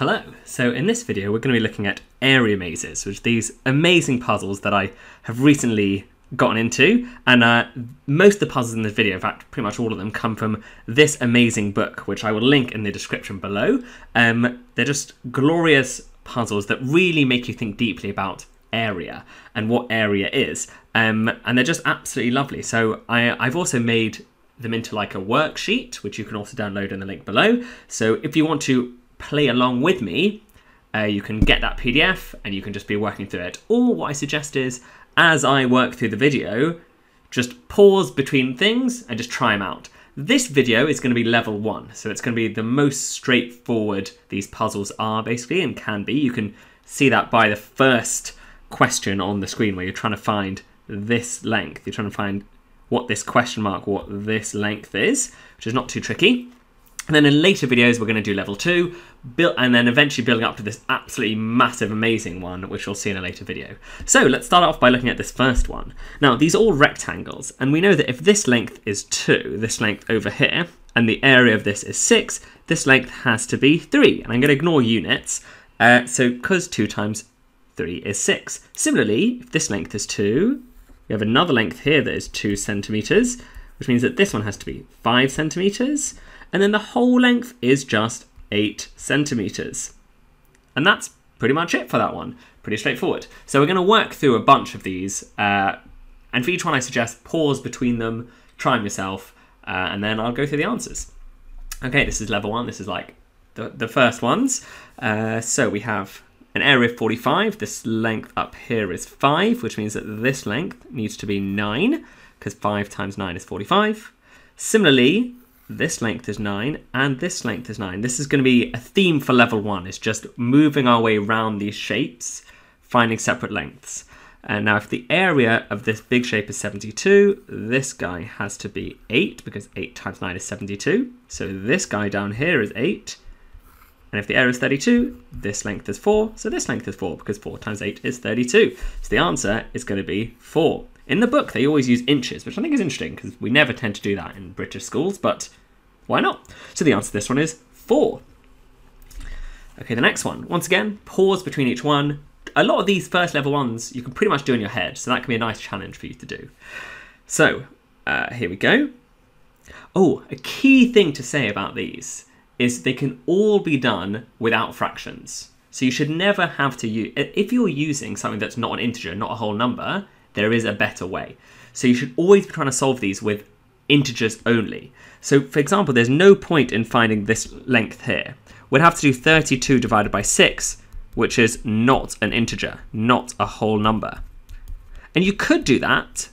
Hello! So in this video we're going to be looking at area mazes, which are these amazing puzzles that I have recently gotten into, and most of the puzzles in this video, in fact pretty much all of them, come from this amazing book which I will link in the description below. They're just glorious puzzles that really make you think deeply about area and what area is, and they're just absolutely lovely. So I've also made them into like a worksheet which you can also download in the link below, so if you want to play along with me, you can get that PDF and you can just be working through it. Or what I suggest is, as I work through the video, just pause between things and just try them out. This video is going to be level 1, so it's going to be the most straightforward these puzzles are basically, and can be. You can see that by the first question on the screen where you're trying to find this length. You're trying to find what this question mark, what this length is, which is not too tricky. And then in later videos we're going to do level 2, and then eventually building up to this absolutely massive, amazing one, which you'll see in a later video. So let's start off by looking at this first one. Now these are all rectangles, and we know that if this length is 2, this length over here, and the area of this is 6, this length has to be 3. And I'm going to ignore units, so because 2 times 3 is 6. Similarly, if this length is 2, we have another length here that is 2 centimetres, which means that this one has to be 5 centimetres. And then the whole length is just 8 centimetres. And that's pretty much it for that one. Pretty straightforward. So we're going to work through a bunch of these. And for each one I suggest pause between them, try them yourself, and then I'll go through the answers. Okay, this is level 1. This is like the first ones. So we have an area of 45. This length up here is 5, which means that this length needs to be 9, because 5 times 9 is 45. Similarly, this length is 9 and this length is 9. This is going to be a theme for level 1. It's just moving our way around these shapes, finding separate lengths. And now if the area of this big shape is 72, this guy has to be 8, because 8 times 9 is 72. So this guy down here is 8. And if the area is 32, this length is 4. So this length is 4, because 4 times 8 is 32. So the answer is going to be 4. In the book, they always use inches, which I think is interesting, because we never tend to do that in British schools, but why not? So the answer to this one is 4. Okay, the next one. Once again, pause between each one. A lot of these first level ones you can pretty much do in your head, so that can be a nice challenge for you to do. So, here we go. Oh, a key thing to say about these is they can all be done without fractions. So you should never have to use, if you're using something that's not an integer, not a whole number, there is a better way. So you should always be trying to solve these with integers only. So for example, there's no point in finding this length here. We'd have to do 32 divided by 6, which is not an integer, not a whole number. And you could do that,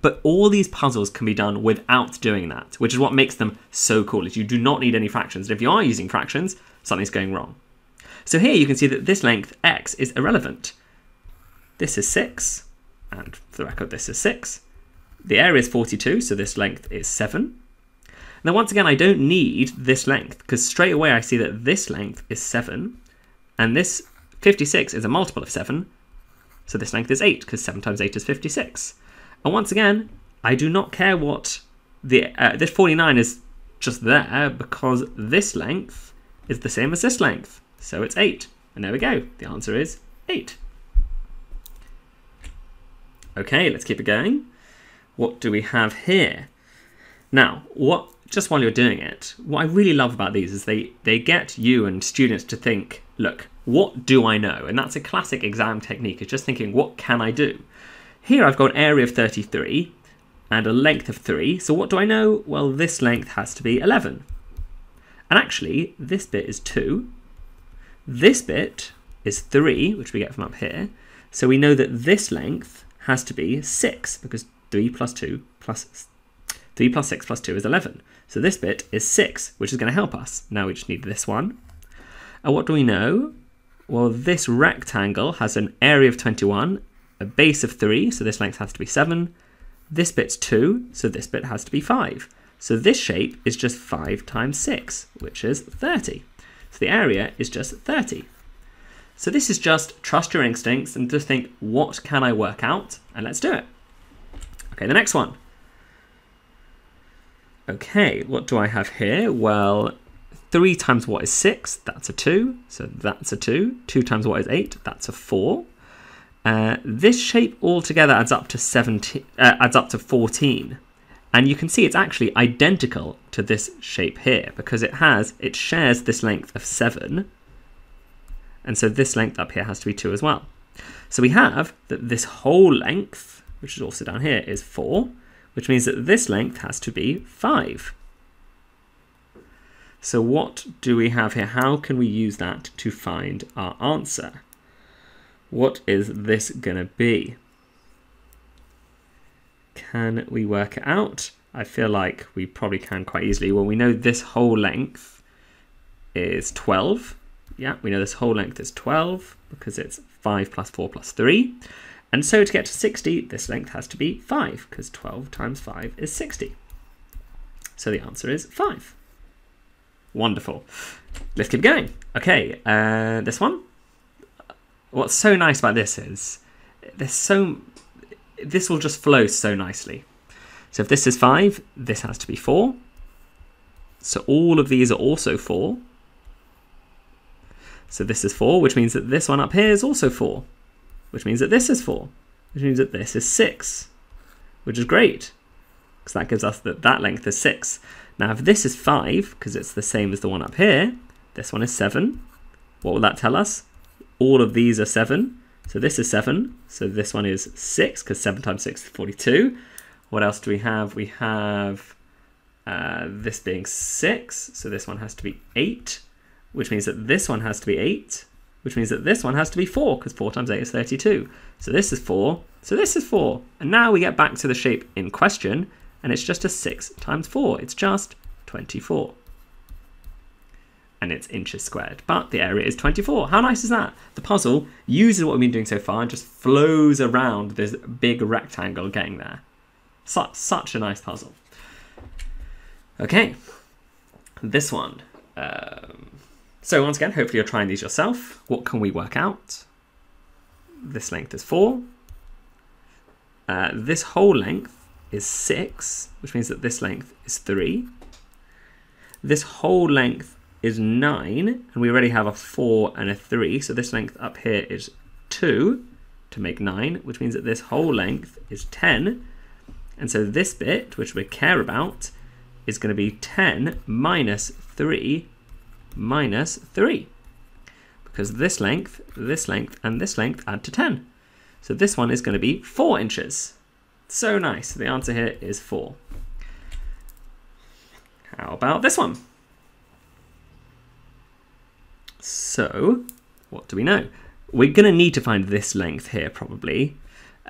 but all these puzzles can be done without doing that, which is what makes them so cool, is you do not need any fractions. And if you are using fractions, something's going wrong. So here you can see that this length, x, is irrelevant. This is 6, and for the record, this is 6. The area is 42, so this length is 7. Now, once again, I don't need this length, because straight away I see that this length is 7, and this 56 is a multiple of 7, so this length is 8, because 7 times 8 is 56. And once again, I do not care what the this 49 is just there, because this length is the same as this length, so it's 8. And there we go. The answer is 8. Okay, let's keep it going. What do we have here? Now, just while you're doing it, what I really love about these is they get you and students to think, look, what do I know? And that's a classic exam technique, is just thinking, what can I do? Here I've got an area of 33 and a length of 3, so what do I know? Well, this length has to be 11. And actually, this bit is 2. This bit is 3, which we get from up here. So we know that this length has to be 6, because 3 plus 6 plus 2 is 11. So this bit is 6, which is going to help us. Now we just need this one. And what do we know? Well, this rectangle has an area of 21, a base of 3, so this length has to be 7. This bit's 2, so this bit has to be 5. So this shape is just 5 times 6, which is 30. So the area is just 30. So this is just trust your instincts and just think, what can I work out? And let's do it. Okay, the next one. Okay, what do I have here? Well, 3 times what is 6? That's a 2, so that's a 2. 2 times what is 8? That's a 4. This shape altogether adds up to 14. And you can see it's actually identical to this shape here because it shares this length of 7. And so this length up here has to be 2 as well. So we have that this whole length, which is also down here, is 4, which means that this length has to be 5. So what do we have here? How can we use that to find our answer? What is this going to be? Can we work it out? I feel like we probably can quite easily. Well, we know this whole length is 12. Yeah, we know this whole length is 12 because it's 5 plus 4 plus 3. And so to get to 60, this length has to be 5 because 12 times 5 is 60. So the answer is 5. Wonderful. Let's keep going. Okay, this one. What's so nice about this is this will just flow so nicely. So if this is 5, this has to be 4. So all of these are also 4. So this is 4, which means that this one up here is also 4, which means that this is 4, which means that this is 6, which is great because that gives us that length is 6. Now if this is 5, because it's the same as the one up here, this one is 7. What will that tell us? All of these are 7. So this is 7. So this one is 6, because 7 times 6 is 42. What else do we have? We have this being 6. So this one has to be 8, which means that this one has to be 8, which means that this one has to be 4, because 4 times 8 is 32. So this is 4. So this is 4. And now we get back to the shape in question, and it's just a 6 times 4. It's just 24. And it's inches squared, but the area is 24. How nice is that? The puzzle uses what we've been doing so far and just flows around this big rectangle getting there. Such a nice puzzle. Okay, this one. So once again, hopefully you're trying these yourself. What can we work out? This length is 4. This whole length is 6, which means that this length is 3. This whole length is 9, and we already have a 4 and a 3, so this length up here is 2 to make 9, which means that this whole length is 10, and so this bit, which we care about, is going to be 10 minus 3 minus 3, because this length, and this length add to 10. So this one is going to be 4 inches. So nice. The answer here is 4. How about this one? So, what do we know? We're going to need to find this length here, probably.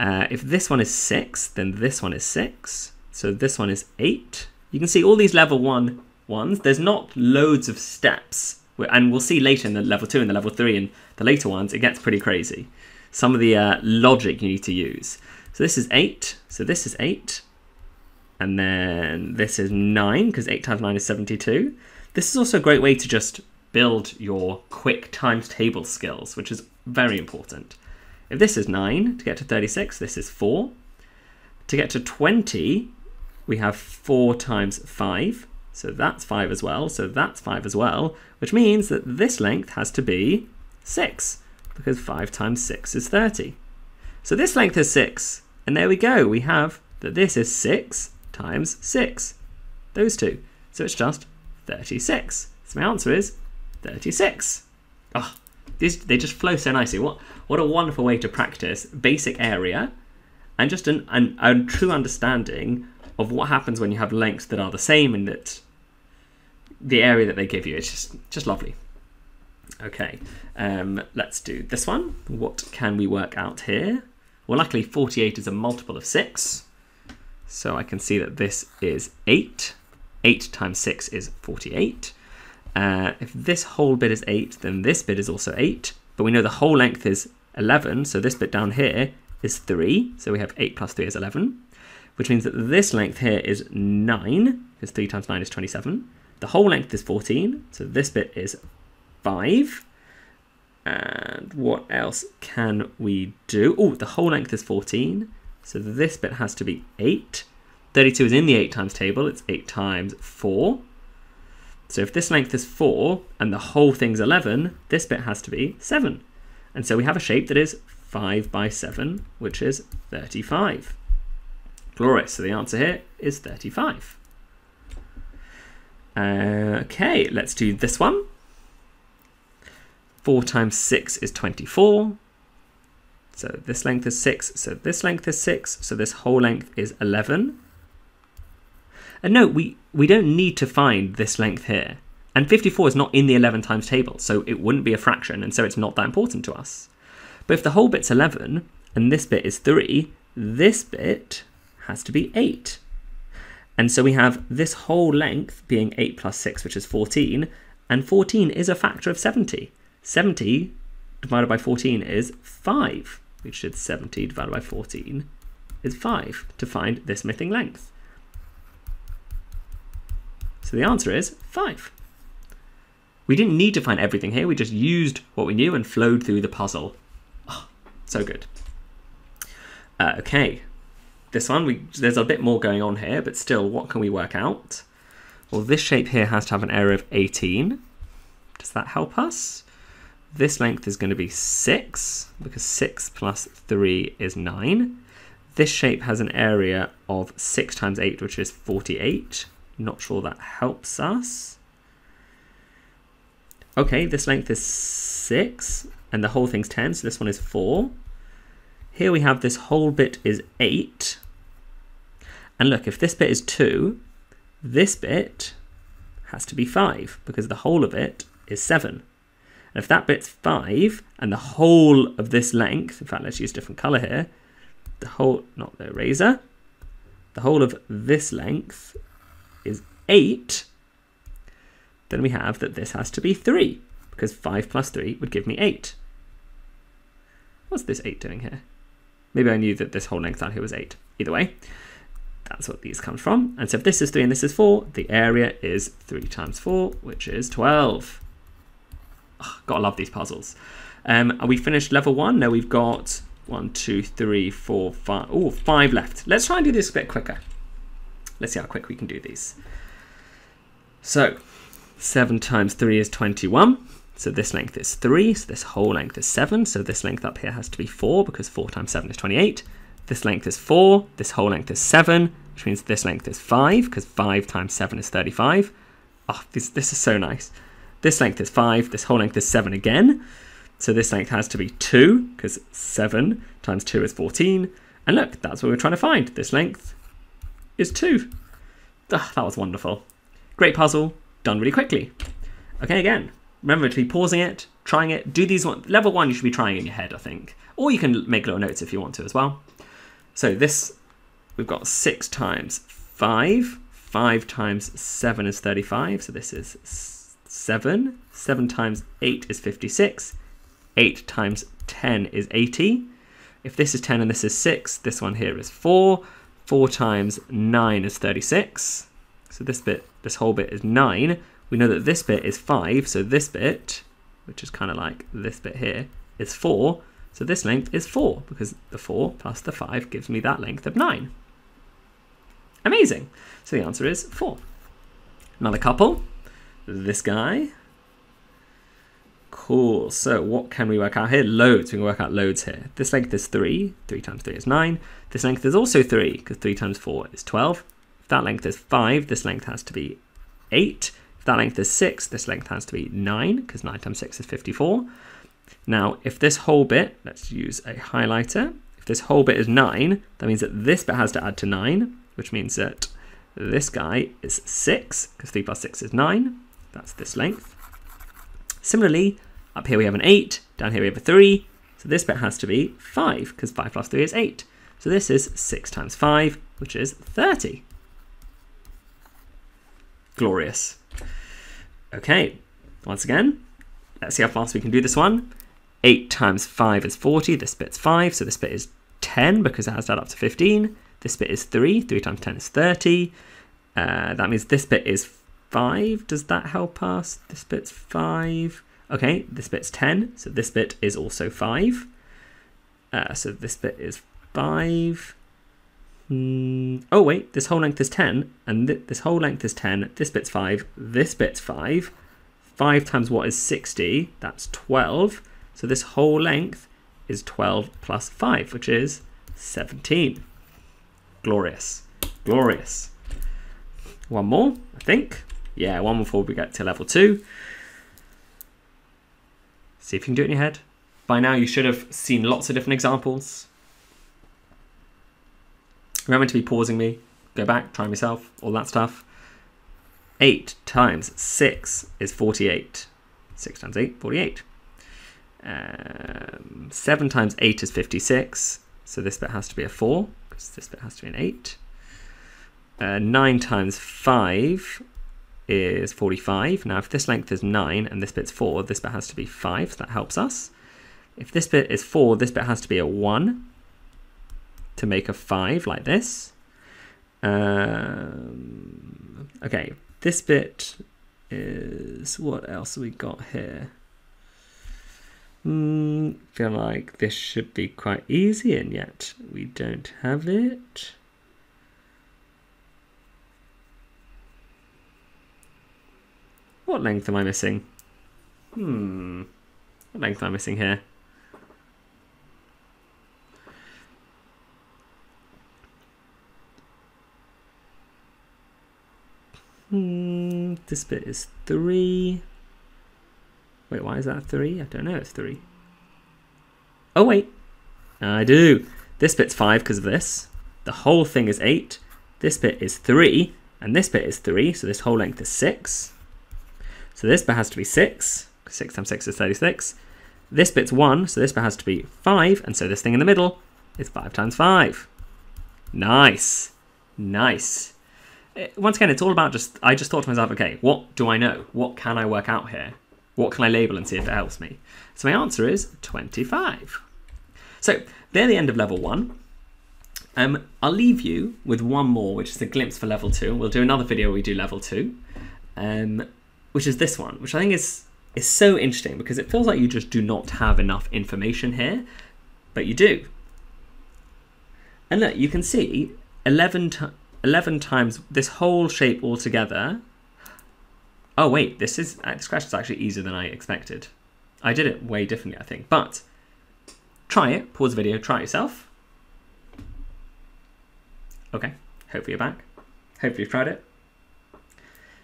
If this one is 6, then this one is 6. So this one is 8. You can see all these level 1 ones. There's not loads of steps. And we'll see later in the level 2 and the level 3 and the later ones, it gets pretty crazy. Some of the logic you need to use. So this is 8. So this is 8. And then this is 9, because 8 times 9 is 72. This is also a great way to just build your quick times table skills, which is very important. If this is 9, to get to 36, this is 4. To get to 20, we have 4 times 5. So that's 5 as well. So that's 5 as well, which means that this length has to be 6, because 5 times 6 is 30. So this length is 6. And there we go. We have that this is 6 times 6, those two. So it's just 36. So my answer is 36. Oh, they just flow so nicely. What a wonderful way to practice basic area and just a true understanding of what happens when you have lengths that are the same and that the area that they give you. It's just lovely. Okay, let's do this one. What can we work out here? Well, luckily 48 is a multiple of 6. So I can see that this is 8. 8 times 6 is 48. If this whole bit is 8, then this bit is also 8. But we know the whole length is 11, so this bit down here is 3. So we have 8 plus 3 is 11, which means that this length here is 9, because 3 times 9 is 27. The whole length is 14, so this bit is 5. And what else can we do? Oh, the whole length is 14, so this bit has to be 8. 32 is in the 8 times table, it's 8 times 4. So if this length is 4 and the whole thing's 11, this bit has to be 7. And so we have a shape that is 5 by 7, which is 35. Glorious, so the answer here is 35. Okay, let's do this one. 4 times 6 is 24. So this length is 6, so this length is 6, so this whole length is 11. And no, we don't need to find this length here. And 54 is not in the 11 times table, so it wouldn't be a fraction, and so it's not that important to us. But if the whole bit's 11, and this bit is 3, this bit has to be 8. And so we have this whole length being 8 plus 6, which is 14, and 14 is a factor of 70. 70 divided by 14 is 5. We should 70 divided by 14 is 5 to find this missing length. So the answer is 5. We didn't need to find everything here. We just used what we knew and flowed through the puzzle. Oh, so good. Okay. This one, there's a bit more going on here, but still, what can we work out? Well, this shape here has to have an area of 18. Does that help us? This length is going to be 6, because 6 plus 3 is 9. This shape has an area of 6 times 8, which is 48. Not sure that helps us. Okay, this length is 6, and the whole thing's 10, so this one is 4. Here we have this whole bit is 8. And look, if this bit is 2, this bit has to be 5, because the whole of it is 7. And if that bit's 5, and the whole of this length, in fact, let's use a different color here, the whole, not the eraser, the whole of this length is 8, then we have that this has to be 3, because 5 plus 3 would give me 8. What's this 8 doing here? Maybe I knew that this whole length out here was 8. Either way, that's what these come from. And so if this is 3 and this is 4, the area is 3 times 4, which is 12. Oh, gotta love these puzzles. Are we finished level 1? No, we've got 1, 2, 3, 4, 5. Oh, 5 left. Let's try and do this a bit quicker. Let's see how quick we can do these. So 7 times 3 is 21. So this length is 3, so this whole length is 7. So this length up here has to be 4, because 4 times 7 is 28. This length is 4, this whole length is 7, which means this length is 5, because 5 times 7 is 35. Oh, this is so nice. This length is 5, this whole length is 7 again. So this length has to be 2, because 7 times 2 is 14. And look, that's what we're trying to find. This length is 2. Oh, that was wonderful. Great puzzle, done really quickly. Okay, again. Remember to be pausing it, trying it. Do these one. Level 1 you should be trying in your head, I think. Or you can make little notes if you want to as well. So this, we've got 6 times 5. 5 times 7 is 35, so this is 7. 7 times 8 is 56. 8 times 10 is 80. If this is 10 and this is 6, this one here is 4. 4 times 9 is 36. So this bit, this whole bit is 9. We know that this bit is 5, so this bit, which is kind of like this bit here, is 4. So this length is 4, because the 4 plus the 5 gives me that length of 9. Amazing. So the answer is 4. Another couple. This guy. Cool. So what can we work out here? Loads. We can work out loads here. This length is 3. 3 times 3 is 9. This length is also 3, because 3 times 4 is 12. If that length is 5, this length has to be 8. That length is 6, this length has to be 9, because 9 times 6 is 54. Now, if this whole bit, let's use a highlighter, if this whole bit is 9, that means that this bit has to add to 9, which means that this guy is 6, because 3 plus 6 is 9. That's this length. Similarly, up here we have an 8, down here we have a 3, so this bit has to be 5, because 5 plus 3 is 8. So this is 6 times 5, which is 30. Glorious. Okay, once again, let's see how fast we can do this one. 8 times 5 is 40, this bit's 5, so this bit is 10 because it has to add up to 15. This bit is 3, 3 times 10 is 30. That means this bit is 5, does that help us? This bit's 5. Okay, this bit's 10, so this bit is also 5. So this bit is 5. Oh wait, this whole length is 10, and this whole length is 10, this bit's 5, this bit's 5. 5 times what is 60, that's 12. So this whole length is 12 plus 5, which is 17. Glorious, glorious. One more, I think. Yeah, one more before we get to level 2. See if you can do it in your head. By now you should have seen lots of different examples. Remember to be pausing me, go back, try myself, all that stuff. 8 times 6 is 48. 6 times 8, 48. 7 times 8 is 56. So this bit has to be a 4, because this bit has to be an 8. 9 times 5 is 45. Now if this length is 9 and this bit's 4, this bit has to be 5, so that helps us. If this bit is 4, this bit has to be a 1. To make a 5 like this. Okay, this bit is, what else have we got here? Feel like this should be quite easy, and yet we don't have it. What length am I missing? What length am I missing here? This bit is 3. Wait, why is that 3? I don't know, it's 3. Oh wait, I do. This bit's 5 because of this. The whole thing is 8. This bit is 3, and this bit is 3, so this whole length is 6. So this bit has to be 6, 6 times 6 is 36. This bit's 1, so this bit has to be 5, and so this thing in the middle is 5 times 5. Nice, nice. Once again, it's all about just, I just thought to myself, okay, what do I know? What can I work out here? What can I label and see if it helps me? So my answer is 25. So they're the end of level 1. I'll leave you with one more, which is a glimpse for level 2. We'll do another video where we do level 2, which is this one, which I think is so interesting because it feels like you just do not have enough information here, but you do. And look, you can see 11 times this whole shape altogether. Oh wait, this question is actually easier than I expected. I did it way differently, I think, but try it, pause the video, try it yourself. Okay, hopefully you're back. Hopefully you've tried it.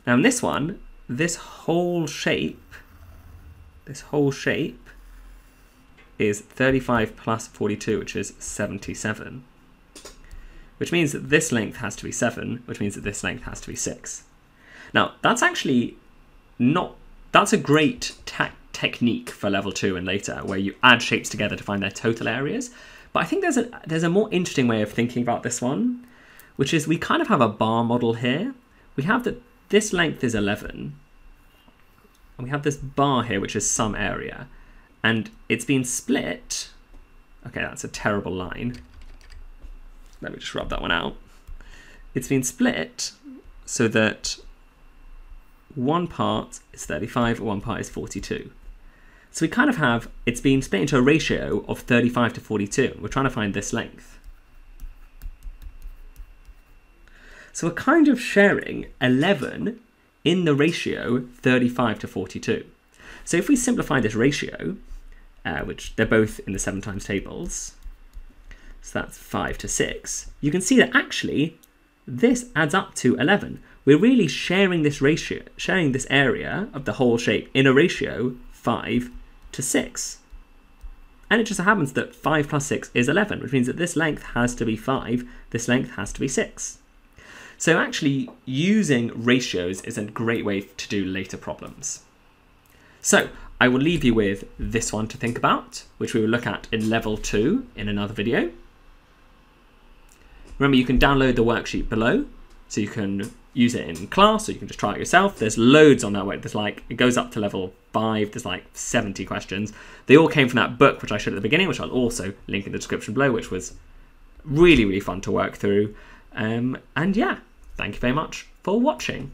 Now in this one, this whole shape is 35 plus 42, which is 77. Which means that this length has to be 7, which means that this length has to be 6. Now, that's actually not, that's a great technique for level 2 and later, where you add shapes together to find their total areas. But I think there's a more interesting way of thinking about this one, which is we kind of have a bar model here. We have that this length is 11, and we have this bar here, which is some area, and it's been split. Okay, that's a terrible line. Let me just rub that one out. It's been split so that one part is 35 and one part is 42. So we kind of have, it's been split into a ratio of 35 to 42. We're trying to find this length. So we're kind of sharing 11 in the ratio 35 to 42. So if we simplify this ratio, which they're both in the 7 times tables, so that's 5 to 6. You can see that actually this adds up to 11. We're really sharing this ratio, sharing this area of the whole shape in a ratio 5 to 6. And it just happens that 5 plus 6 is 11, which means that this length has to be 5, this length has to be 6. So actually using ratios is a great way to do later problems. So I will leave you with this one to think about, which we will look at in level 2 in another video. Remember, you can download the worksheet below, so you can use it in class, or you can just try it yourself. There's loads on that way. There's like, it goes up to level 5. There's like 70 questions. They all came from that book, which I showed at the beginning, which I'll also link in the description below, which was really, really fun to work through. And yeah, thank you very much for watching.